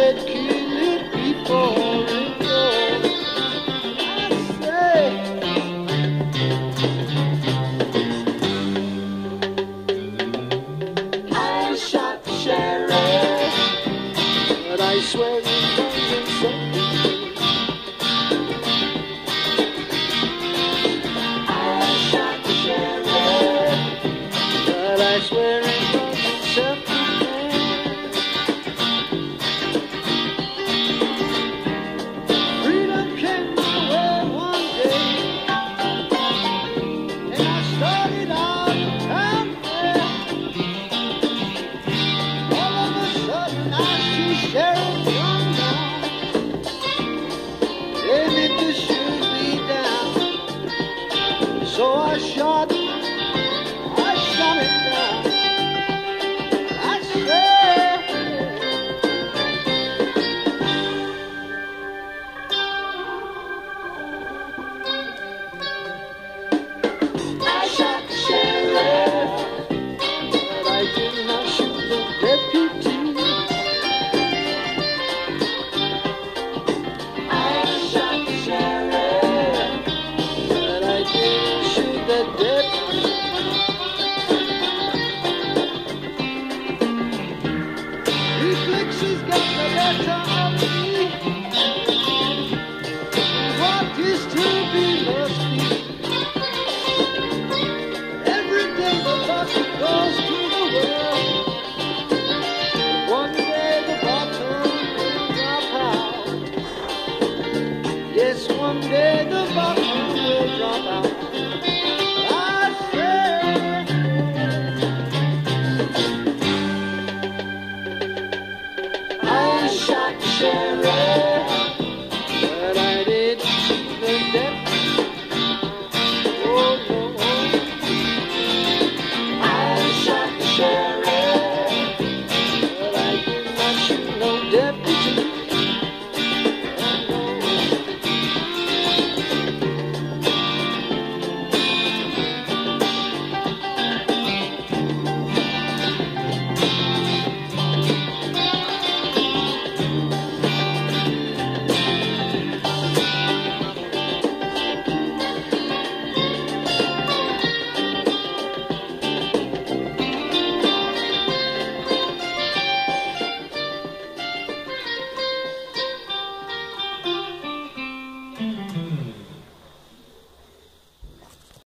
said killing people and more. I said I shot the sheriff, but I swear he doesn't say. I shot the sheriff, but I swear he doesn't say. So I shot it down. I said, I shot the sheriff, but I did not shoot the deputy. I shot the sheriff, but I did. I Reflections got the better of me. What is to be must be. Every day the bottle goes to the well. One day the bottle will drop out. Yes, one day the bottle will drop out. Yeah.